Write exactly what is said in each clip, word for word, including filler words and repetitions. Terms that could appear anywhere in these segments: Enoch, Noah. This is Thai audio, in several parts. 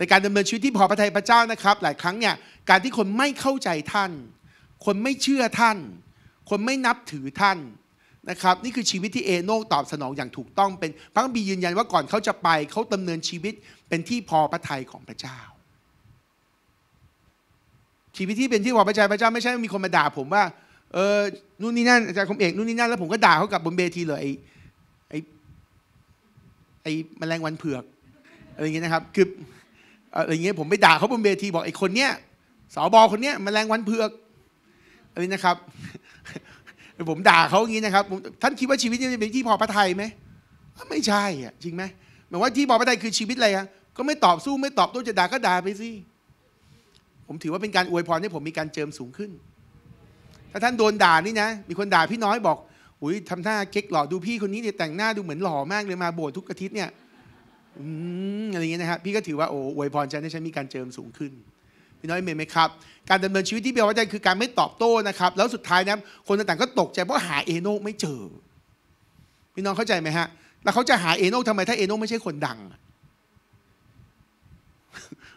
ในการดำเนินชีวิตที่พอพระทัยพระเจ้านะครับหลายครั้งเนี่ยการที่คนไม่เข้าใจท่านคนไม่เชื่อท่านคนไม่นับถือท่านนะครับนี่คือชีวิตที่เอโนคตอบสนองอย่างถูกต้องเป็นพระคัมภีร์ยืนยันว่าก่อนเขาจะไปเขาดำเนินชีวิตเป็นที่พอพระทัยของพระเจ้าชีวิตที่เป็นที่พอพระทัยพระเจ้าไม่ใช่มีคนมาด่าผมว่าเออนู่นนี่นั่นอาจารย์คมเอกนู่นนี่นั่นแล้วผมก็ด่าเขากับบนเวทีเลยไอ้ไอ้ไอ้แมลงวันเผือกอะไรอย่างเงี้ยนะครับคืออะไรอย่างเงี้ยผมไปด่าเขาบนเวทีบอกไอ้คนเนี้ยสบคนเนี้ยแมลงวันเผือกอะไรนะครับผมด่าเขาอย่างนี้นะครับท่านคิดว่าชีวิตนี้เป็นที่พอพระทัยไหมไม่ใช่อ่ะจริงไหมหมายว่าที่พอพระทัยคือชีวิตอะไรอ่ะก็ไม่ตอบสู้ไม่ตอบโต้จะด่าก็ด่าไปสิผมถือว่าเป็นการอวยพรให้ผมมีการเจิมสูงขึ้นถ้าท่านโดนด่านี่นะมีคนด่าพี่น้อยบอกอุ้ยทำท่าเก๊กหล่อดูพี่คนนี้เนี่ยแต่งหน้าดูเหมือนหล่อมากเลยมาโบสถ์ทุกอาทิตย์เนี่ยอืมอะไรอย่างเงี้ยนะครับพี่ก็ถือว่าโอ้อวยพรฉันให้ฉันมีการเจิมสูงขึ้นพี่น้อยเมย์ไหมครับการดำเนินชีวิตที่เบียวว่าใจคือการไม่ตอบโต้นะครับแล้วสุดท้ายนะคนต่างๆก็ตกใจเพราะหาเอโนไม่เจอพี่น้องเข้าใจไหมฮะแล้วเขาจะหาเอโนทำไมถ้าเอโนไม่ใช่คนดัง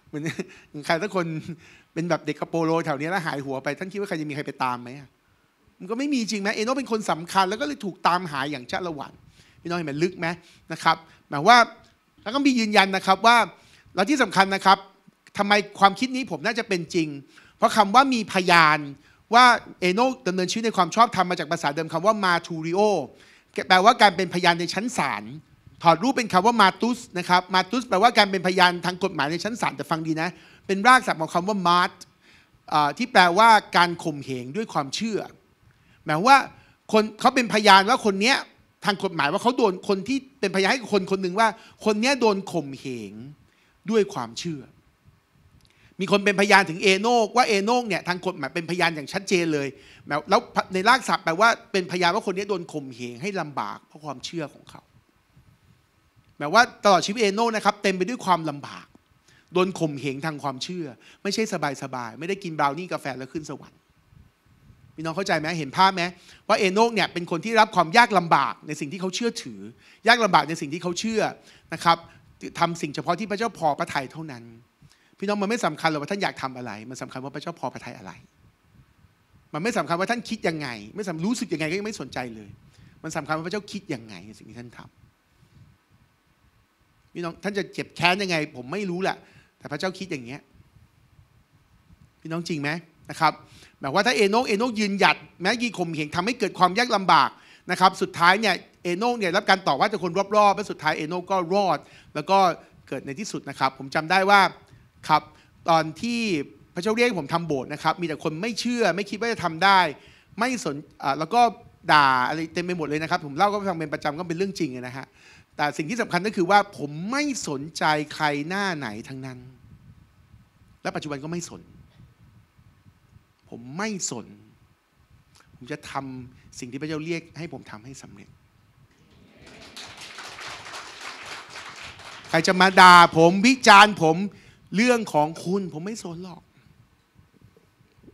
เหมือนใครสักคนเป็นแบบเด็กกระโปโลแถวนี้แล้วหายหัวไปท่านคิดว่าใครจะมีใครไปตามไหมมันก็ไม่มีจริงไหมเอโนเป็นคนสำคัญแล้วก็เลยถูกตามหาอย่างชะละวันพี่น้องเห็นไหมลึกไหมนะครับหมายว่าแล้วก็มียืนยันนะครับว่าแล้วที่สำคัญนะครับทำไมความคิดนี้ผมน่าจะเป็นจริงเพราะคำว่ามีพยานว่าเอโนคดำเนินชีวิตในความชอบธรรมมาจากภาษาเดิมคำว่ามาทูริโอแปลว่าการเป็นพยานในชั้นศาลถอดรูปเป็นคำว่ามาตุสนะครับมาตุสแปลว่าการเป็นพยานทางกฎหมายในชั้นศาลแต่ฟังดีนะเป็นรากศัพท์ของคำว่ามาร์ทที่แปลว่าการข่มเหงด้วยความเชื่อหมายว่าคนเขาเป็นพยานว่าคนนี้ทางกฎหมายว่าเขาโดนคนที่เป็นพยานให้คนคนหนึ่งว่าคนนี้โดนข่มเหงด้วยความเชื่อมีคนเป็นพยานถึงเอโนกว่าเอโนกเนี่ยทางกฎหมายเป็นพยานอย่างชัดเจนเลยแล้วในรากศัพท์แปลว่าเป็นพยานว่าคนนี้โดนข่มเหงให้ลำบากเพราะความเชื่อของเขาแปลว่าตลอดชีวิตเอโนกนะครับเต็มไปด้วยความลำบากโดนข่มเหงทางความเชื่อไม่ใช่สบายๆไม่ได้กินบราวนี่กาแฟแล้วขึ้นสวรรค์พี่น้องเข้าใจไหมเห็นภาพไหมว่าเอโนกเนี่ยเป็นคนที่รับความยากลำบากในสิ่งที่เขาเชื่อถือยากลำบากในสิ่งที่เขาเชื่อนะครับทำสิ่งเฉพาะที่พระเจ้าพอพระทัยเท่านั้นพี่น้องมันไม่สำคัญหรอกว่าท่านอยากทำอะไรมันสำคัญว่าพระเจ้าพอพระทัยอะไรมันไม่สำคัญว่าท่านคิดยังไงไม่สำรู้สึกยังไงก็ยังไม่สนใจเลยมันสำคัญว่าพระเจ้าคิดยังไงในสิ่งที่ท่านทำพี่น้องท่านจะเจ็บแค้นยังไงผมไม่รู้แหละแต่พระเจ้าคิดอย่างเงี้ยพี่น้องจริงไหมนะครับหมายว่าถ้าเอโนกเอโนกยืนหยัดแม้กี่ข่มเหงทำให้เกิดความยากลำบากนะครับสุดท้ายเนี่ยเอโนกเนี่ยรับการต่อว่าจากคนรอบๆและสุดท้ายเอโนกก็รอดแล้วก็เกิดในที่สุดนะครับผมจำได้ว่าครับตอนที่พระเจ้าเรียกผมทำโบสถ์นะครับมีแต่คนไม่เชื่อไม่คิดว่าจะทำได้ไม่สนแล้วก็ด่าอะไรเต็มไปหมดเลยนะครับผมเล่าก็ฟังเป็นประจำก็เป็นเรื่องจริงนะฮะแต่สิ่งที่สำคัญก็คือว่าผมไม่สนใจใครหน้าไหนทั้งนั้นและปัจจุบันก็ไม่สนผมไม่สนผมจะทำสิ่งที่พระเจ้าเรียกให้ผมทำให้สำเร็จใครจะมาด่าผมวิจารณ์ผมเรื่องของคุณผมไม่สนหรอก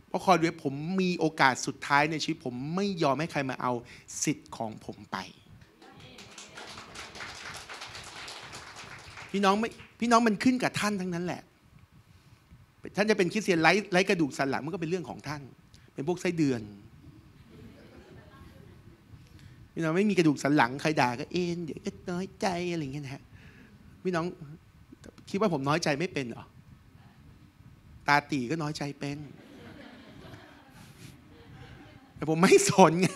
เพราะคอยดูผมมีโอกาสสุดท้ายในชีวิตผมไม่ยอมให้ใครมาเอาสิทธิ์ของผมไปพี่น้องไม่พี่น้องมันขึ้นกับท่านทั้งนั้นแหละท่านจะเป็นคริสเตียนไร้ไร้กระดูกสันหลังมันก็เป็นเรื่องของท่านเป็นพวกไส้เดือนพี่น้องไม่มีกระดูกสันหลังใครด่าก็เอ็นเดี๋ยวก็น้อยใจอะไรอย่างเงี้ยนะฮะพี่น้องคิดว่าผมน้อยใจไม่เป็นเหรอตาตีก็น้อยใจเป็นแต่ผมไม่สนไง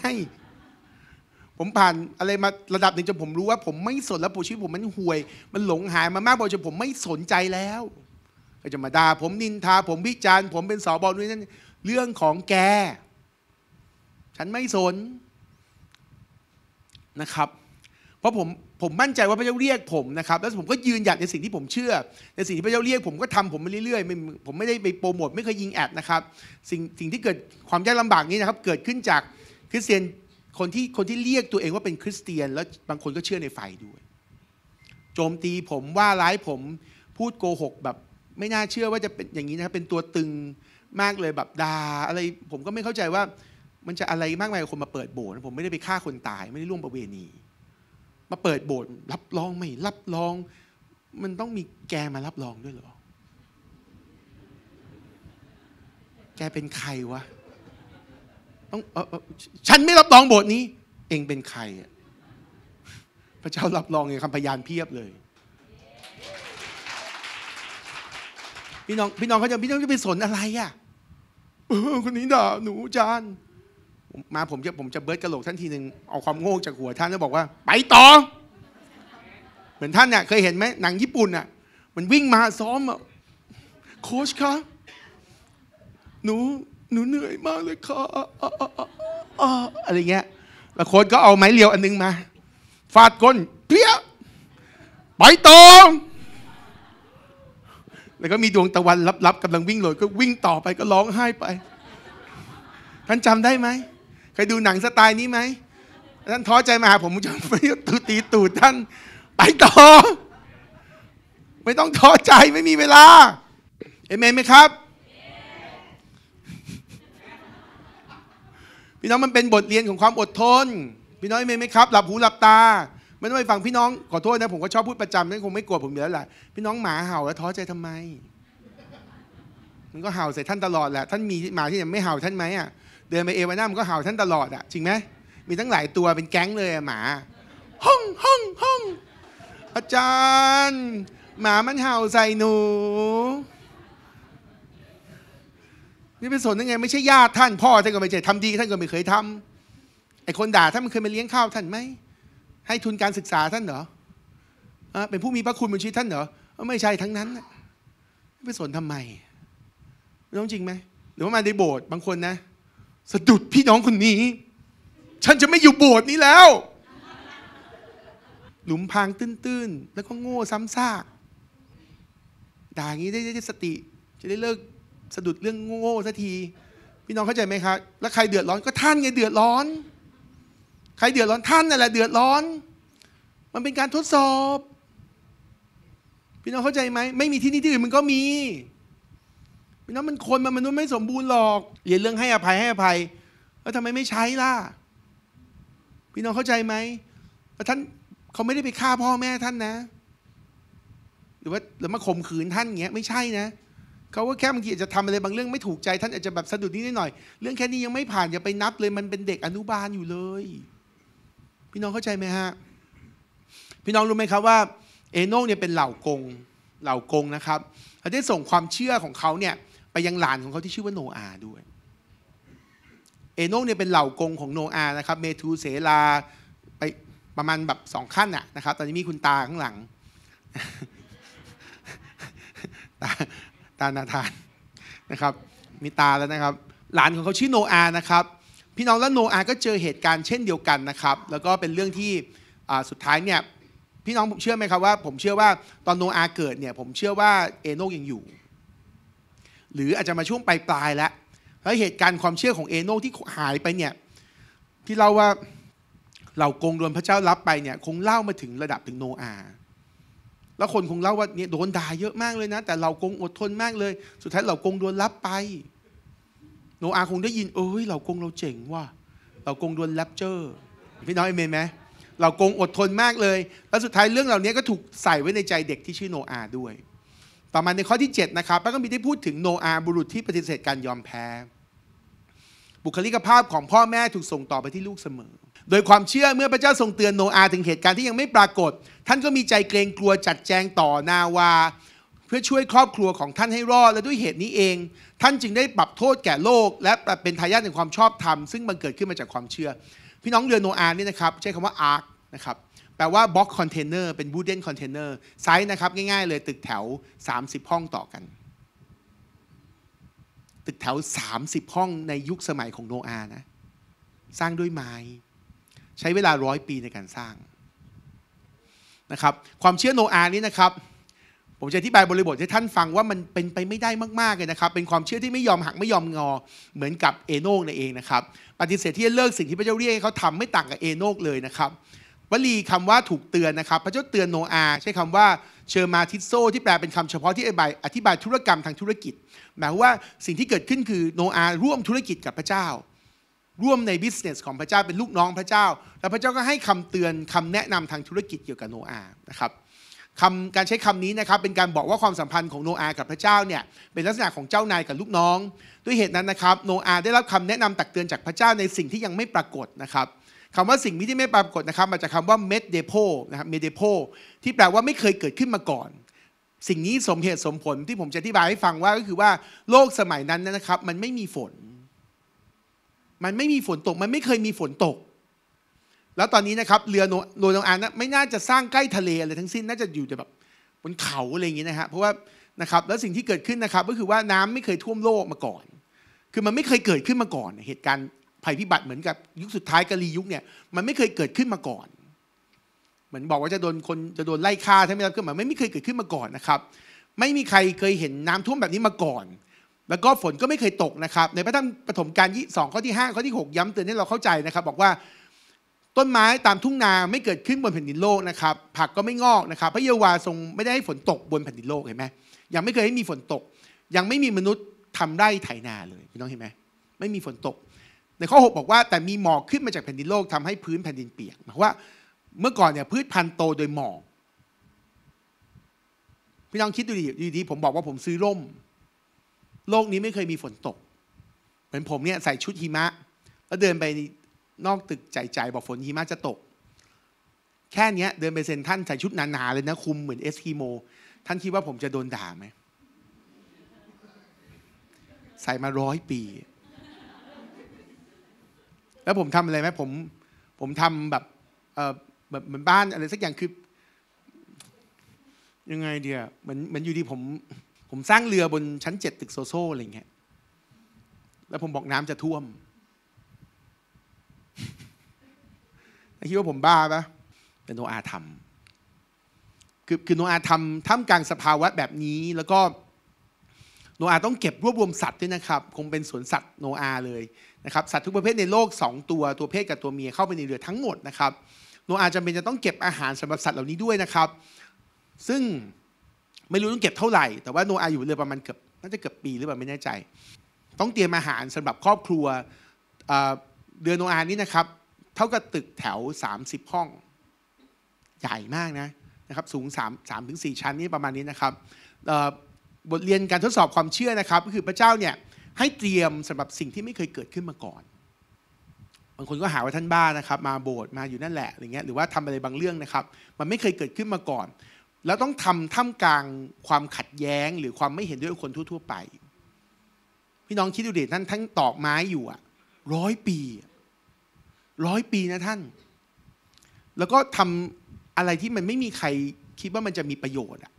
ผมผ่านอะไรมาระดับหนึ่งจนผมรู้ว่าผมไม่สนแล้วชีวิตผมมันห่วยมันหลงหายมามากพอจนผมไม่สนใจแล้วก็จะมาด่าผมนินทาผมวิจารณ์ผมเป็นสบด้วยนั่นเรื่องของแกฉันไม่สนนะครับเพราะผมผมมั่นใจว่าพระเจ้าเรียกผมนะครับแล้วผมก็ยืนหยัดในสิ่งที่ผมเชื่อในสิ่งที่พระเจ้าเรียกผมก็ทำผมไปเรื่อยๆผมไม่ได้ไปโปรโมทไม่เคยยิงแอดนะครับสิ่งสิ่งที่เกิดความยากลำบากนี้นะครับเกิดขึ้นจากคริสเตียนคนที่คนที่เรียกตัวเองว่าเป็นคริสเตียนแล้วบางคนก็เชื่อในฝ่ายด้วยโจมตีผมว่าร้ายผมพูดโกหกแบบไม่น่าเชื่อว่าจะเป็นอย่างนี้นะครับเป็นตัวตึงมากเลยแบบด่าอะไรผมก็ไม่เข้าใจว่ามันจะอะไรมากมายกับคนมาเปิดโบสถ์ผมไม่ได้ไปฆ่าคนตายไม่ได้ล่วงประเวณีมาเปิดโบสถ์รับรองไม่รับรองมันต้องมีแกมารับรองด้วยเหรอ แกเป็นใครวะต้องเออฉันไม่รับรองโบสถ์นี้เองเป็นใครอ่ะพระเจ้ารับรองอย่างคำพยานเพียบเลยพี่น้องพี่น้องเขาจะพี่น้องจะไปสนอะไรอ่ะคนนี้ด่าหนูจานมาผมจะผมจะเบิร์ดกระโหลกท่านทีหนึ่งเอาความโง่จากหัวท่านแล้วบอกว่าไปต่อเหมือนท่านเนี่ยเคยเห็นไหมหนังญี่ปุ่นอ่ะมันวิ่งมาซ้อมอ่ะโค้ชคะหนูหนูเหนื่อยมากเลยค่ะอะไรเงี้ยแล้วโค้ชก็เอาไม้เรียวอันนึงมาฟาดก้นเพี้ยไปต่อแล้วก็มีดวงตะวันลับๆกำลังวิ่งโหยก็วิ่งต่อไปก็ร้องไห้ไปท่านจำได้ไหมเคยดูหนังสไตล์นี้ไหมท่านท้อใจมาหาผมจะไม่ตูตีตูดท่านไปต่อไม่ต้องท้อใจไม่มีเวลาเอเมนไหมครับพี่น้องมันเป็นบทเรียนของความอดทนพี่น้องเอเมนไหมครับหลับหูหลับตาไม่ต้องไปฟังพี่น้องขอโทษนะผมก็ชอบพูดประจำนั่นคงไม่กลัวผมอยู่แล้วแหละพี่น้องหมาเห่าแล้วท้อใจทำไมมันก็เห่าใส่ท่านตลอดแหละท่านมีหมาที่ยังไม่เห่าท่านไหมอ่ะเดินไปเอวาน่ามันก็เห่าท่านตลอดอ่ะจริงไหมมีทั้งหลายตัวเป็นแก๊งเลยหมาห้องห้องห้องอาจารย์หมามันเห่าใส่หนูนี่เป็นส่วนยังไงไม่ใช่ญาติท่านพ่อท่านก็ไม่ใช่ทำดีท่านก็ไม่เคยทำไอคนด่าท่านมันเคยมาเลี้ยงข้าวท่านไหมให้ทุนการศึกษาท่านเหรอเป็นผู้มีพระคุณบนชีวิตท่านเหรอไม่ใช่ทั้งนั้นไปสนทำไมไม่ต้องจริงไหมหรือว่ามาในโบสถ์บางคนนะสะดุดพี่น้องคนนี้ฉันจะไม่อยู่โบสถ์นี้แล้วหลุมพรางตื้นๆแล้วก็โง่ซ้ำซากด่าอย่างนี้ได้ได้สติจะได้เลิกสะดุดเรื่องโง่สักทีพี่น้องเข้าใจไหมครับแล้วใครเดือดร้อนก็ท่านไงเดือดร้อนใครเดือดร้อนท่านนั่นแหละเดือดร้อนมันเป็นการทดสอบพี่น้องเข้าใจไหมไม่มีที่นี่ที่อื่นมันก็มีพี่น้องมันคนมันมนุษย์ไม่สมบูรณ์หรอกเรียนเรื่องให้อภัยให้อภัยแล้วทำไมไม่ใช้ล่ะพี่น้องเข้าใจไหมแล้วท่านเขาไม่ได้ไปฆ่าพ่อแม่ท่านนะหรือว่าหรือมาข่มขืนท่านอย่างเงี้ยไม่ใช่นะเขาก็แค่บางทีอาจจะทำอะไรบางเรื่องไม่ถูกใจท่านอาจจะแบบสะดุดนิดหน่อยเรื่องแค่นี้ยังไม่ผ่านอย่าไปนับเลยมันเป็นเด็กอนุบาลอยู่เลยพี่น้องเข้าใจไหมฮะพี่น้องรู้ไหมครับว่าเอโนกเนี่ยเป็นเหล่ากงเหล่ากงนะครับเขาได้ส่งความเชื่อของเขาเนี่ยไปยังหลานของเขาที่ชื่อว่าโนอาห์ด้วยเอโนกเนี่ยเป็นเหล่ากงของโนอาห์นะครับเมทูเสลาไปประมาณแบบสองขั้นอะนะครับตอนนี้มีคุณตาข้างหลัง ตาตานาธานนะครับมีตาแล้วนะครับหลานของเขาชื่อโนอาห์นะครับพี่น้องและโนอาห์ก็เจอเหตุการณ์เช่นเดียวกันนะครับแล้วก็เป็นเรื่องที่สุดท้ายเนี่ยพี่น้องผมเชื่อไหมครับว่าผมเชื่อว่าตอนโนอาห์เกิดเนี่ยผมเชื่อว่าเอโนกยังอยู่หรืออาจจะมาช่วงปลายปลายแล้วแล้วเหตุการณ์ความเชื่อของเอโนกที่หายไปเนี่ยที่เราว่าเรากงโดนพระเจ้ารับไปเนี่ยคงเล่ามาถึงระดับถึงโนอาห์แล้วคนคงเล่าว่าเนี่ยโดนด่าเยอะมากเลยนะแต่เรากงอดทนมากเลยสุดท้ายเรากงโดนรับไปโนอาห์คงได้ยินเอ้ยเรากงเราเจ๋งว่ะเรากงโดนแรปเจอร์พี่น้องเอเมนไหมเรากงอดทนมากเลยแล้วสุดท้ายเรื่องเหล่านี้ก็ถูกใส่ไว้ในใจเด็กที่ชื่อโนอาห์ด้วยต่อมาในข้อที่เจ็ดนะครับพระคัมภีร์ได้พูดถึงโนอาห์บุรุษที่ปฏิเสธการยอมแพ้บุคลิกภาพของพ่อแม่ถูกส่งต่อไปที่ลูกเสมอโดยความเชื่อเมื่อพระเจ้าทรงเตือนโนอาห์ถึงเหตุการณ์ที่ยังไม่ปรากฏท่านก็มีใจเกรงกลัวจัดแจงต่อนาวาเพื่อช่วยครอบครัวของท่านให้รอดและด้วยเหตุนี้เองท่านจึงได้ปรับโทษแก่โลกและเป็นทายาทแห่งความชอบธรรมซึ่งบังเกิดขึ้นมาจากความเชื่อพี่น้องเรือโนอาห์นี่นะครับใช้คำว่าอาร์คนะครับแปลว่าบ็อกคอนเทนเนอร์เป็นบูเดนคอนเทนเนอร์ไซส์นะครับง่ายๆเลยตึกแถวสามสิบห้องต่อกันตึกแถวสามสิบห้องในยุคสมัยของโนอาห์นะสร้างด้วยไม้ใช้เวลาร้อยปีในการสร้างนะครับความเชื่อโนอาห์นี้นะครับผมจะอธิบายบริบทให้ท่านฟังว่ามันเป็นไปไม่ได้มากๆเลยนะครับเป็นความเชื่อที่ไม่ยอมหักไม่ยอมงอเหมือนกับเอโนกนั่นเองนะครับปฏิเสธที่จะเลิกสิ่งที่พระเจ้าเรียกให้เขาทำไม่ต่างกับเอโนกเลยนะครับวลีคำว่าถูกเตือนนะครับพระเจ้าเตือนโนอาห์ใช้คำว่าเชอร์มาทิโซที่แปลเป็นคำเฉพาะที่อธิบายธุรกรรมทางธุรกิจหมายว่าสิ่งที่เกิดขึ้นคือโนอาห์ร่วมธุรกิจกับพระเจ้าร่วมในบิสเนสของพระเจ้าเป็นลูกน้องพระเจ้าแล้วพระเจ้าก็ให้คำเตือนคำแนะนำทางธุรกิจเกี่ยวกับโนอาห์นะครับ คำการใช้คำนี้นะครับเป็นการบอกว่าความสัมพันธ์ของโนอาห์กับพระเจ้าเนี่ยเป็นลักษณะของเจ้านายกับลูกน้องด้วยเหตุนั้นนะครับโนอาห์ได้รับคำแนะนำตักเตือนจากพระเจ้าในสิ่งที่ยังไม่ปรากฏนะครับคำว่าสิ่งที่ไม่ปรากฏนะครับมาจากคำว่าเมดเดโพนะครับเมดเดโพที่แปลว่าไม่เคยเกิดขึ้นมาก่อนสิ่งนี้สมเหตุสมผลที่ผมจะอธิบายให้ฟังว่าก็คือว่าโลกสมัยนั้นนะครับมันไม่มีฝนมันไม่มีฝนตกมันไม่เคยมีฝนตกแล้วตอนนี้นะครับเรือโนอาห์นะไม่น่าจะสร้างใกล้ทะเลอะไรทั้งสิ้นน่าจะอยู่แต่แบบบนเขาอะไรอย่างนี้นะฮะเพราะว่านะครับแล้วสิ่งที่เกิดขึ้นนะครับก็คือว่าน้ำไม่เคยท่วมโลกมาก่อนคือมันไม่เคยเกิดขึ้นมาก่อนเหตุการณ์ภัยพิบัติเหมือนกับยุคสุดท้ายกาลียุคเนี่ยมันไม่เคยเกิดขึ้นมาก่อนเหมือนบอกว่าจะโดนคนจะโดนไล่ฆ่าใช่ไหมครับขึ้นมาไม่เคยเกิดขึ้นมาก่อนนะครับไม่มีใครเคยเห็นน้ำท่วมแบบนี้มาก่อนแล้วก็ฝนก็ไม่เคยตกนะครับในพระธรรมปฐมกาลยี่สองข้อที่ห้าข้อที่หกย้ำเตือนให้เราเข้าใจนะครับบอกว่าต้นไม้ตามทุ่งนาไม่เกิดขึ้นบนแผ่นดินโลกนะครับผักก็ไม่งอกนะครับพระเยโวาทรงไม่ได้ให้ฝนตกบนแผ่นดินโลกเห็นไหมยังไม่เคยให้มีฝนตกยังไม่มีมนุษย์ทำไร่ไถนาเลยพี่น้องเห็นไหมไม่มีฝนตกในข้อหกบอกว่าแต่มีหมอกขึ้นมาจากแผ่นดินโลกทำให้พื้นแผ่นดินเปียกหมายว่าเมื่อก่อนเนี่ยพืชพันธุ์โตโดยหมอกพี่น้องคิดดูดิดีๆผมบอกว่าผมซื้อร่มโลกนี้ไม่เคยมีฝนตกเหมือนผมเนี่ยใส่ชุดหิมะแล้วเดินไปนอกตึกใจใจบอกฝนหิมะจะตกแค่นี้เดินไปเซ็นท่านใส่ชุดหนาๆเลยนะคุมเหมือนเอสกิโมท่านคิดว่าผมจะโดนด่าไหมใส่มาร้อยปีแล้วผมทำอะไรไหมผมผมทำแบบเออแบบเหมือนบ้านอะไรสักอย่างคือยังไงเดียเหมือนเหมือนอยู่ดีผมผมสร้างเรือบนชั้นเจ็ดตึกโซโซ่อะไรอย่างเงี้ยแล้วผมบอกน้ำจะท่วมคิดว่าผมบ้าปะแต่โนอาห์ทำคือคือโนอาห์ทำท่ามกลางสภาวะแบบนี้แล้วก็โนอาห์ต้องเก็บรวบรวมสัตว์ด้วยนะครับคงเป็นสวนสัตว์โนอาห์เลยนะครับสัตว์ทุกประเภทในโลกสองตัวตัวเพศกับตัวเมียเข้าไปในเรือทั้งหมดนะครับโนอาห์จำเป็นจะต้องเก็บอาหารสำหรับสัตว์เหล่านี้ด้วยนะครับซึ่งไม่รู้ต้องเก็บเท่าไหร่แต่ว่าโนอาห์อยู่เรือประมาณเกือบน่าจะเกือบปีหรือเปล่าไม่แน่ใจต้องเตรียมอาหารสำหรับครอบครัวเรือโนอาห์นี้นะครับเท่ากับตึกแถวสามสิบห้องใหญ่มากนะนะครับสูงสามถึงสี่ชั้นนี่ประมาณนี้นะครับบทเรียนการทดสอบความเชื่อนะครับก็คือพระเจ้าเนี่ยให้เตรียมสำหรับสิ่งที่ไม่เคยเกิดขึ้นมาก่อนบางคนก็หาว่าท่านบ้านะครับมาโบสถ์มาอยู่นั่นแหละอะไรเงี้ยหรือว่าทำอะไรบางเรื่องนะครับมันไม่เคยเกิดขึ้นมาก่อนแล้วต้องทำท่ามกลางความขัดแย้งหรือความไม่เห็นด้วยคนทั่วๆไปพี่น้องคิดดูเด็ดท่านทั้งตอกไม้อยู่อะร้อยปีร้อยปีนะท่านแล้วก็ทำอะไรที่มันไม่มีใครคิดว่ามันจะมีประโยชน์อะ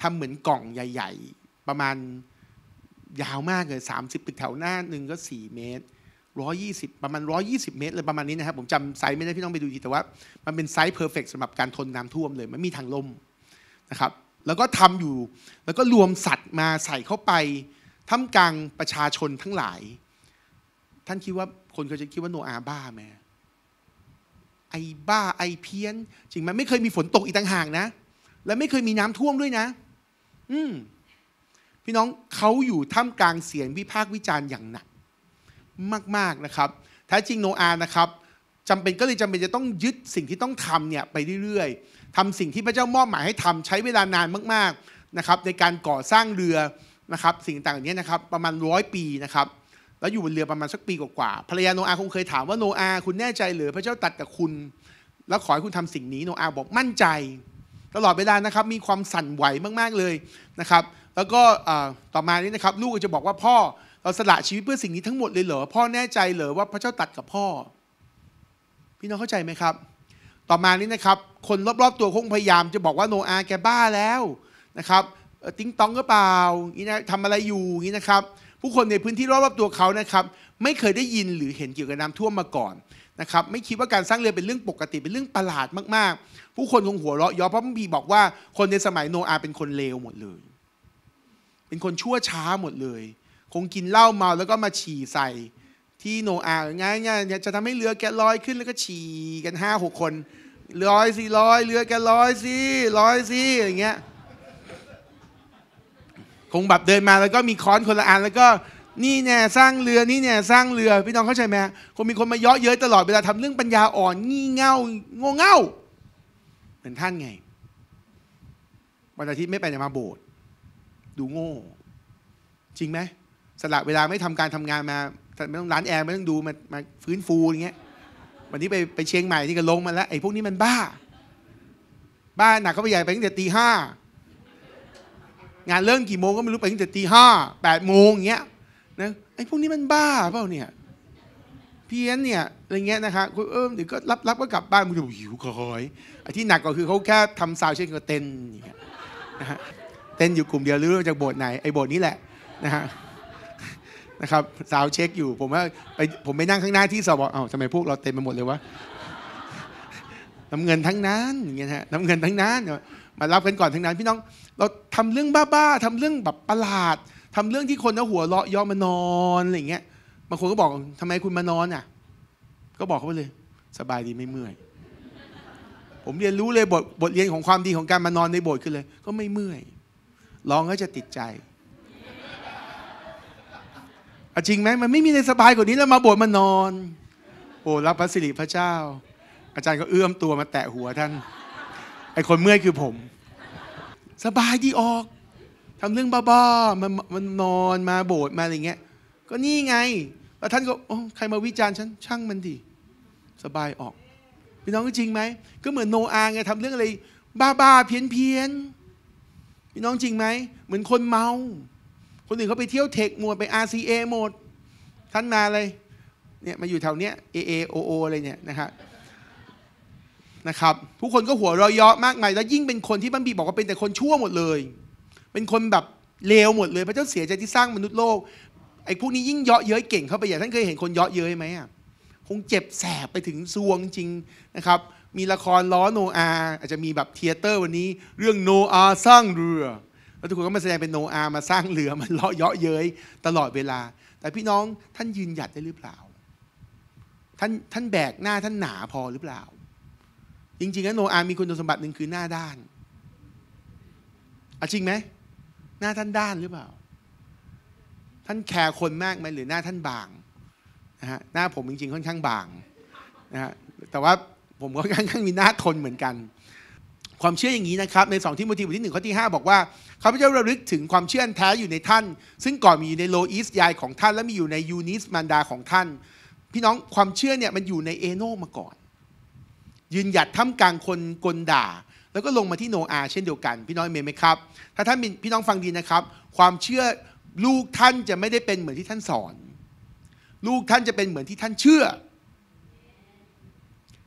ทำเหมือนกล่องใหญ่ๆประมาณยาวมากเลยสามสิบตึกแถวหน้าหนึ่งก็สี่เมตรหนึ่งร้อยยี่สิบประมาณหนึ่งร้อยยี่สิบเมตรเลยประมาณนี้นะครับผมจำไซส์ไม่ได้พี่น้องไปดูทีแต่ว่ามันเป็นไซส์เพอร์เฟกต์สำหรับการทนน้ำท่วมเลยมันมีทางลมนะครับแล้วก็ทำอยู่แล้วก็รวมสัตว์มาใส่เข้าไปท่ามกลางประชาชนทั้งหลายท่านคิดว่าคนเขาจะคิดว่าโนอาห์บ้าไหมไอ้บ้าไอ้เพี้ยนจริงมันไม่เคยมีฝนตกอีกต่างหากนะและไม่เคยมีน้ำท่วมด้วยนะอืมพี่น้องเขาอยู่ท่ามกลางเสียงวิพากษ์วิจารณ์อย่างหนักมากๆนะครับแท้จริงโนอาห์นะครับจำเป็นก็เลยจำเป็นจะต้องยึดสิ่งที่ต้องทำเนี่ยไปเรื่อยๆทำสิ่งที่พระเจ้ามอบหมายให้ทำใช้เวลานานมากๆนะครับในการก่อสร้างเรือนะครับสิ่งต่างๆนี้นะครับประมาณร้อยปีนะครับแล้วอยู่บนเรือประมาณสักปีกว่าๆภรรยาโนอาห์คงเคยถามว่าโนอาห์คุณแน่ใจหรือพระเจ้าตรัสกับคุณแล้วขอให้คุณทำสิ่งนี้โนอาห์บอกมั่นใจตลอดเวลานะครับมีความสั่นไหวมากๆเลยนะครับแล้วก็ต่อมานี้นะครับลูกจะบอกว่าพ่อเราสละชีวิตเพื่อสิ่งนี้ทั้งหมดเลยเหรอพ่อแน่ใจเหรอว่าพระเจ้าตรัสกับพ่อพี่น้องเข้าใจไหมครับต่อมานี้นะครับคนรอบๆตัวคงพยายามจะบอกว่าโนอาห์แกบ้าแล้วนะครับติ๊งตองหรือเปล่านี่นะทำอะไรอยู่นี่นะครับผู้คนในพื้นที่รอบๆตัวเขานะครับไม่เคยได้ยินหรือเห็นเกี่ยวกับน้ำท่วมมาก่อนนะครับไม่คิดว่าการสร้างเรือเป็นเรื่องปกติเป็นเรื่องประหลาดมากๆผู้คนคงหัวเราะเยาะเพราะพระคัมภีร์บอกว่าคนในสมัยโนอาห์เป็นคนเลวหมดเลยเป็นคนชั่วช้าหมดเลยคงกินเหล้าเมาแล้วก็มาฉี่ใส่ที่โนอาห์ง่ายๆจะทำให้เรือแกลอยขึ้นแล้วก็ฉี่กันห้าหกคนลอยสิลอยเรือแกลอยสิลอยสิอย่างเงี้ยคงแบบเดินมาแล้วก็มีค้อนคนละอันแล้วก็นี่เนี่ยสร้างเรือนี่เนี่ยสร้างเรือพี่น้องเข้าใจไหมคงมีคนมาเยาะเย้ยตลอดเวลาทำเรื่องปัญญาอ่อนงี่เง่าโง่เง่าเหมือนท่านไง วันอาทิตย์ไม่ไปไหนมาโบสถ์ดูโง่จริงไหมสละเวลาไม่ทำการทำงานมาไม่ต้องร้านแอร์ไม่ต้องดูมามาฟื้นฟูอย่างเงี้ยวันนี้ไปไปเชียงใหม่ที่ก็ลงมาแล้วไอ้พวกนี้มันบ้าบ้าหนักเขาไปใหญ่ไปตั้งแต่ตีห้างานเริ่มกี่โมงก็ไม่รู้ไปตั้งแต่ตีห้าแปดโมงอย่างเงี้ยนะไอ้พวกนี้มันบ้าเปล่าเนี่ยเพี้ยนเนี่ยอะไรเงี้ยนะคะเออเดี๋ยวก็รับรับก็กลับบ้านมึงจะหิวคอยไอ้ที่หนักก็คือเขาแค่ทำซาวเช็คก็เต้นอย่างเงี้ยนะฮะเต้นอยู่กลุ่มเดียวหรือจากโบสถ์ไหนไอ้โบสถ์นี้แหละนะฮะนะครับสาวเช็คอยู่ผมว่าไปผมไปนั่งข้างหน้าที่สอบอ้าวทำไมพวกเราเต็มไปหมดเลยวะน้ำเงินทั้งนั้นอย่างเงี้ยฮะน้ำเงินทั้งนั้นมารับกันก่อนทั้งนั้นพี่น้องเราทำเรื่องบ้าๆทำเรื่องแบบประหลาดทำเรื่องที่คนเอาหัวเราะย่อมานอนอะไรอย่างเงี้ยบางคนก็บอกทำไมคุณมานอนอ่ะก็บอกเขาไปเลยสบายดีไม่เมื่อยผมเรียนรู้เลยบทบทเรียนของความดีของการมานอนในโบสถ์คือเลยก็ไม่เมื่อยลองก็จะติดใจจริงไหมมันไม่มีอะไรสบายกว่านี้แล้วมาโบสถ์มานอนโอ้รับพระสิริพระเจ้าอาจารย์ก็เอื้อมตัวมาแตะหัวท่านไอคนเมื่อยคือผมสบายดีออกทำเรื่องบ้าๆมันมันนอนมาโบสถ์มาอะไรเงี้ยก็นี่ไงแล้วท่านก็โอ้ใครมาวิจารณ์ฉันช่างมันดิสบายออกพี่น้องก็จริงไหมก็เหมือนโนอาห์ไงทำเรื่องอะไรบ้าๆเพี้ยนๆพี่น้องจริงไหมเหมือนคนเมาคนอื่นเขาไปเที่ยวเทคหมดไป อาร์ ซี เอ หมดท่านมาเลยเนี่ยมาอยู่แถวเนี้ย เอ เอ โอ โอ อะไรเนี่ยนะครับนะครับผู้คนก็หัวเราะเยาะมากมายแล้วยิ่งเป็นคนที่บัณฑิตบอกว่าเป็นแต่คนชั่วหมดเลยเป็นคนแบบเลวหมดเลยพระเจ้าเสียใจที่สร้างมนุษย์โลกไอ้พวกนี้ยิ่งเยาะเย้ยเก่งเข้าไปอย่างท่านเคยเห็นคนเยาะเย้ยไหมอ่ะคงเจ็บแสบไปถึงซวงจริงนะครับมีละครล้อโนอาห์อาจจะมีแบบเทเตอร์วันนี้เรื่องโนอาห์สร้างเรือแล้วทุกคนก็มาแสดงเป็นโนอาห์มาสร้างเรือมันเลาะเยาะเย้ยตลอดเวลาแต่พี่น้องท่านยืนหยัดได้หรือเปล่าท่านท่านแบกหน้าท่านหนาพอหรือเปล่าจริงๆแล้วโนอาห์มีคุณสมบัติหนึ่งคือหน้าด้านจริงไหมหน้าท่านด้านหรือเปล่าท่านแคร์คนมากไหมหรือหน้าท่านบางนะฮะหน้าผมจริงๆค่อนข้างบางนะฮะแต่ว่าผมก็ค่อนข้างมีหน้าทนเหมือนกันความเชื่ออย่างนี้นะครับในสองทิโมธีบทที่หนึ่งข้อที่ห้าบอกว่าข้าพเจ้าระลึกถึงความเชื่ออันแท้อยู่ในท่านซึ่งก่อนมีอยู่ในโลอิสยายของท่านและมีอยู่ในยูนิสมารดาของท่านพี่น้องความเชื่อเนี่ยมันอยู่ในเอโนมาก่อนยืนหยัดท่ามกลางคนกลด่าแล้วก็ลงมาที่โนอาห์เช่นเดียวกันพี่น้องเมย์ไหมครับถ้าท่านพี่น้องฟังดีนะครับความเชื่อลูกท่านจะไม่ได้เป็นเหมือนที่ท่านสอนลูกท่านจะเป็นเหมือนที่ท่านเชื่อ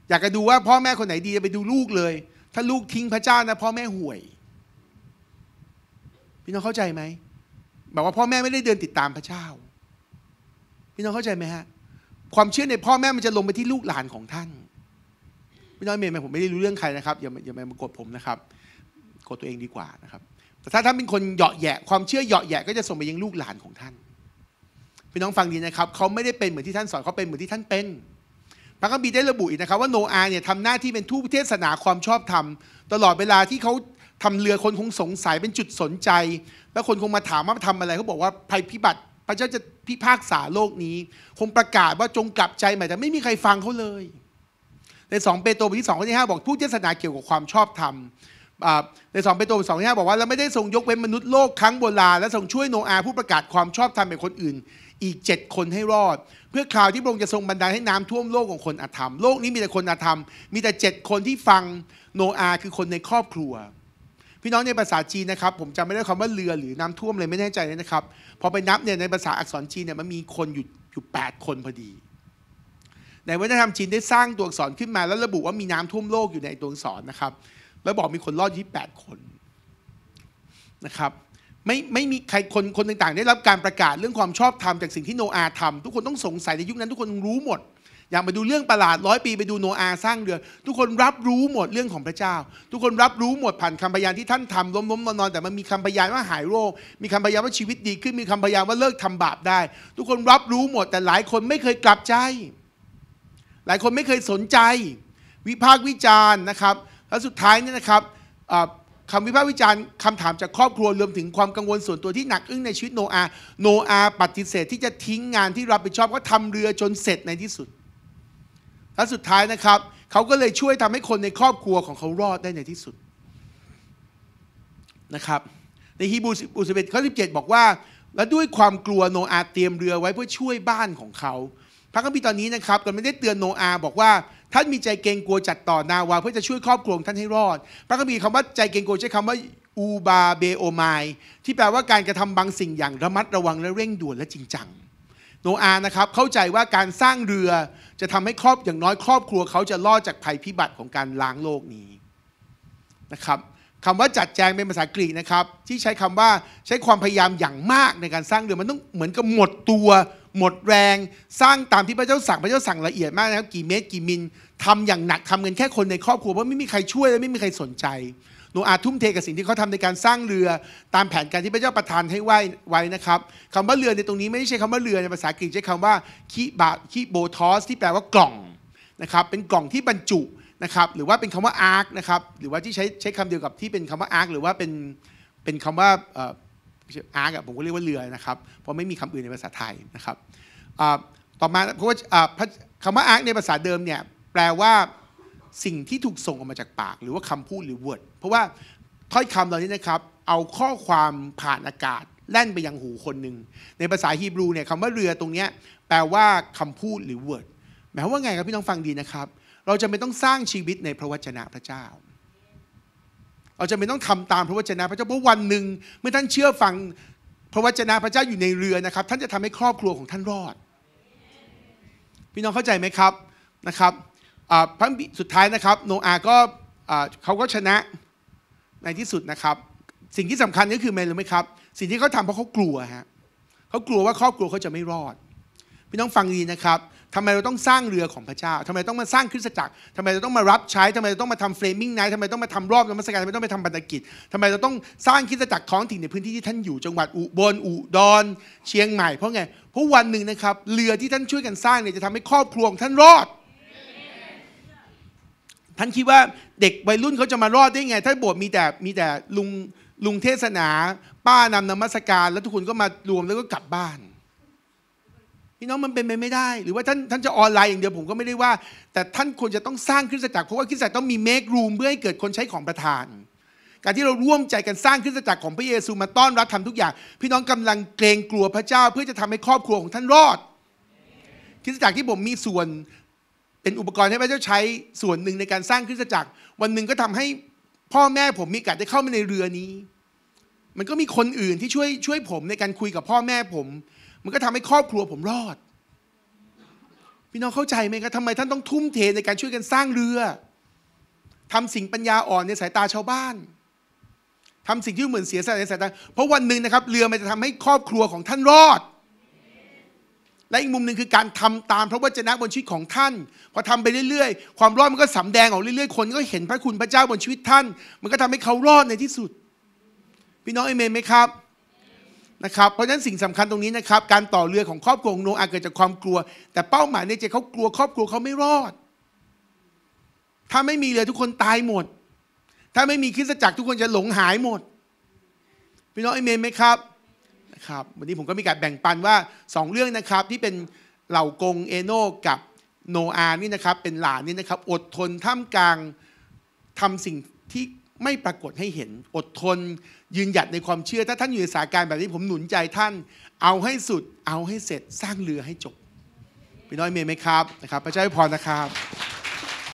อยากจะดูว่าพ่อแม่คนไหนดีจะไปดูลูกเลยถ้าลูกทิ้งพระเจ้านะพ่อแม่ห่วยพี่น้องเข้าใจไหมบอกว่าพ่อแม่ไม่ได้เดินติดตามพระเจ้าพี่น้องเข้าใจไหมฮะความเชื่อในพ่อแม่มันจะลงไปที่ลูกหลานของท่านพี่น้องเมย์ผมไม่ได้รู้เรื่องใครนะครับอย่าอย่ามากดผมนะครับกดตัวเองดีกว่านะครับแต่ถ้าท่านเป็นคนเหยาะแยะความเชื่อเหยาะแยะก็จะส่งไปยังลูกหลานของท่านพี่น้องฟังดีนะครับเขาไม่ได้เป็นเหมือนที่ท่านสอนเขาเป็นเหมือนที่ท่านเป็นพระคัมภีร์ได้ระบุอีกนะครับว่าโนอาห์เนี่ยทำหน้าที่เป็นทูตเทศนาความชอบธรรมตลอดเวลาที่เขาทำเรือคนคงสงสัยเป็นจุดสนใจแล้วคนคงมาถามว่าทำอะไรเขาบอกว่าภัยพิบัติพระเจ้าจะพิพากษาโลกนี้คงประกาศว่าจงกลับใจใหม่แต่ไม่มีใครฟังเขาเลยในสองเปโตรบทที่สองข้อที่ห้าบอกทูตเทศนาเกี่ยวกับความชอบธรรมในสองเปโตรบทสองข้อที่ห้าบอกว่าเราไม่ได้ทรงยกเว้นมนุษย์โลกครั้งโบราณและทรงช่วยโนอาห์ผู้ประกาศความชอบธรรมเป็นคนอื่นอีกเจ็ดคนให้รอดเพื่อคราวที่พระองค์จะทรงบันดาลให้น้ำท่วมโลกของคนอธรรมโลกนี้มีแต่คนอธรรมมีแต่เจ็ดคนที่ฟังโนอาห์คือคนในครอบครัวพี่น้องในภาษาจีนนะครับผมจำไม่ได้คำว่าเรือหรือน้ำท่วมเลยไม่แน่ใจนะครับพอไปนับเนี่ยในภาษาอักษรจีนเนี่ยมันมีคนอยู่อยู่แปดคนพอดีในวัฒนธรรมจีนได้สร้างตัวอักษรขึ้นมาแล้วระบุว่ามีน้ำท่วมโลกอยู่ในตัวอักษรนะครับแล้วบอกมีคนรอดที่แปดคนนะครับไม่ไม่มีใครคนคนต่างๆได้รับการประกาศเรื่องความชอบธรรมจากสิ่งที่โนอาห์ทำทุกคนต้องสงสัยในยุคนั้นทุกคนรู้หมดอย่างไปดูเรื่องประหลาดร้อยปีไปดูโนอาห์สร้างเรือทุกคนรับรู้หมดเรื่องของพระเจ้าทุกคนรับรู้หมดผ่านคำพยานที่ท่านทำล้มๆนอนๆแต่มันมีคำพยานว่าหายโรคมีคำพยานว่าชีวิตดีขึ้นมีคำพยานว่าเลิกทำบาปได้ทุกคนรับรู้หมดแต่หลายคนไม่เคยกลับใจหลายคนไม่เคยสนใจวิพากษ์วิจารณ์นะครับและสุดท้ายนี่นะครับคำวิพากษ์วิจารณ์คำถามจากครอบครัวรวมถึงความกังวลส่วนตัวที่หนักอึ้งในชีวิตโนอาห์โนอาห์ปฏิเสธที่จะทิ้งงานที่รับผิดชอบก็ทำเรือจนเสร็จในที่สุดและสุดท้ายนะครับเขาก็เลยช่วยทำให้คนในครอบครัวของเขารอดได้ในที่สุด นะครับในฮีบรูบทสิบเอ็ดข้อสิบเจ็ดบอกว่าและด้วยความกลัวโนอาห์เตรียมเรือไว้เพื่อช่วยบ้านของเขาพระคัมภีร์ตอนนี้นะครับก็ไม่ได้เตือนโนอาห์บอกว่าท่านมีใจเกรงกลัวจัดต่อนาวาเพื่อจะช่วยครอบครัวท่านให้รอดพระคัมภีร์คำว่าใจเกรงกลัวใช้คำว่าอูบาเบโอไมที่แปลว่าการกระทำบางสิ่งอย่างระมัดระวังและเร่งด่วนและจริงจังโนอาห์นะครับเข้าใจว่าการสร้างเรือจะทำให้ครอบอย่างน้อยครอบครัวเขาจะรอดจากภัยพิบัติของการล้างโลกนี้นะครับคำว่าจัดแจงเป็นภาษากรีกนะครับที่ใช้คำว่าใช้ความพยายามอย่างมากในการสร้างเรือมันต้องเหมือนกับหมดตัวหมดแรงสร้างตามที่พระเจ้าสั่งพระเจ้าสั่งละเอียดมากนะครับกี่เมตรกี่มิลทำอย่างหนักทำเงินแค่คนในครอบครัวเพราะไม่มีใครช่วยและไม่มีใครสนใจโนอาห์ทุ่มเทกับสิ่งที่เขาทำในการสร้างเรือตามแผนการที่พระเจ้าประทานให้ไว้นะครับคำว่าเรือในตรงนี้ไม่ใช่คำว่าเรือในภาษากรีกใช้คำว่าคิบะคิโบทอสที่แปลว่ากล่องนะครับเป็นกล่องที่บรรจุนะครับหรือว่าเป็นคำว่าอาร์คนะครับหรือว่าที่ใช้ใช้คำเดียวกับที่เป็นคำว่าอาร์คหรือว่าเป็นเป็นคำว่าอาร์คผมก็เรียกว่าเรือนะครับเพราะไม่มีคำอื่นในภาษาไทยนะครับต่อมาเพราะว่าคำว่าอาร์คในภาษาเดิมเนี่ยแปลว่าสิ่งที่ถูกส่งออกมาจากปากหรือว่าคำพูดหรือ word เพราะว่าถ้อยคำเหล่านี้นะครับเอาข้อความผ่านอากาศแล่นไปยังหูคนหนึ่งในภาษาฮีบรูเนี่ยคำว่าเรือตรงนี้แปลว่าคำพูดหรือ word หมายความว่าไงครับพี่น้องฟังดีนะครับเราจะไม่ต้องสร้างชีวิตในพระวจนะพระเจ้าเราจะไม่ต้องทำตามพระวจนะพระเจ้าเพราะวันหนึ่งเมื่อท่านเชื่อฟังพระวจนะพระเจ้าอยู่ในเรือนะครับท่านจะทำให้ครอบครัวของท่านรอดพี่น้องเข้าใจไหมครับนะครับพระสุดท้ายนะครับโนอาห์ก็เขาก็ชนะในที่สุดนะครับสิ่งที่สำคัญก็คืออะไรรู้ไหมครับสิ่งที่เขาทำเพราะเขากลัวฮะเขากลัวว่าครอบครัวเขาจะไม่รอดพี่น้องฟังดีนะครับทำไมเราต้องสร้างเรือของพระเจ้าทำไมต้องมาสร้างคริสตจักรทำไมเราต้องมารับใช้ทำไมเราต้องมาทำเฟรมมิ่งไนท์ทำไมต้องมาทำรอบนมัสการทำไมต้องไปทำบรรณกิจทำไมเราต้องสร้างคริสตจักรท้องถิ่นในพื้นที่ที่ท่านอยู่จังหวัดอุบลอุดรเชียงใหม่เพราะไงเพราะวันหนึ่งนะครับเรือที่ท่านช่วยกันสร้างเนี่ยจะทำให้ครอบครัวท่านรอดท่านคิดว่าเด็กวัยรุ่นเขาจะมารอดได้ไงถ้าโบสถ์มีแต่มีแต่ลุงลุงเทศนาป้านำนมัสการแล้วทุกคนก็มารวมแล้วก็กลับบ้านพี่น้องมันเป็นไปไม่ได้หรือว่าท่านท่านจะออนไลน์อย่างเดียวผมก็ไม่ได้ว่าแต่ท่านควรจะต้องสร้างคริสตจักรเพราะว่าคริสตจักรต้องมีเมครูมเพื่อให้เกิดคนใช้ของประทานการที่เราร่วมใจกันสร้างคริสตจักรของพระเยซูมาต้อนรับทำทุกอย่างพี่น้องกำลังเกรงกลัวพระเจ้าเพื่อจะทำให้ครอบครัวของท่านรอดคริสตจักรที่ผมมีส่วนเป็นอุปกรณ์ให้พระเจ้าใช้ส่วนหนึ่งในการสร้างคริสตจักรวันหนึ่งก็ทำให้พ่อแม่ผมมีโอกาสได้เข้ามาในเรือนี้มันก็มีคนอื่นที่ช่วยช่วยผมในการคุยกับพ่อแม่ผมมันก็ทำให้ครอบครัวผมรอดพี่น้องเข้าใจไหมครับทำไมท่านต้องทุ่มเทในการช่วยกันสร้างเรือทำสิ่งปัญญาอ่อนในสายตาชาวบ้านทำสิ่งที่เหมือนเสียสละในสายตาเพราะวันหนึ่งนะครับเรือมันจะทำให้ครอบครัวของท่านรอดและอีกมุมหนึ่งคือการทำตามพระวจนะบนชีวิตของท่านพอทำไปเรื่อยๆความรอดมันก็สำแดงออกเรื่อยๆคนก็เห็นพระคุณพระเจ้าบนชีวิตท่านมันก็ทำให้เขารอดในที่สุดพี่น้องเอเมนไหมครับนะครับเพราะฉะนั้นสิ่งสำคัญตรงนี้นะครับการต่อเรือของครอบครัวโนอาห์เกิดจากความกลัวแต่เป้าหมายในใจเขากลัวครอบครัวเขาไม่รอดถ้าไม่มีเรือทุกคนตายหมดถ้าไม่มีคริสตจักรทุกคนจะหลงหายหมดพี่น้องเอเมนไหมครับนะครับวันนี้ผมก็มีการแบ่งปันว่าสองเรื่องนะครับที่เป็นเหล่ากงเอโนกับโนอาห์นี่นะครับเป็นหลานนี่นะครับอดทนท่ามกลางทำสิ่งที่ไม่ปรากฏให้เห็นอดทนยืนหยัดในความเชื่อถ้าท่านอยู่ในสถานการณ์แบบนี้ผมหนุนใจท่านเอาให้สุดเอาให้เสร็จสร้างเรือให้จบพี่น้อยเมย์ไหมครับนะครับพระเจ้าให้พรนะครับ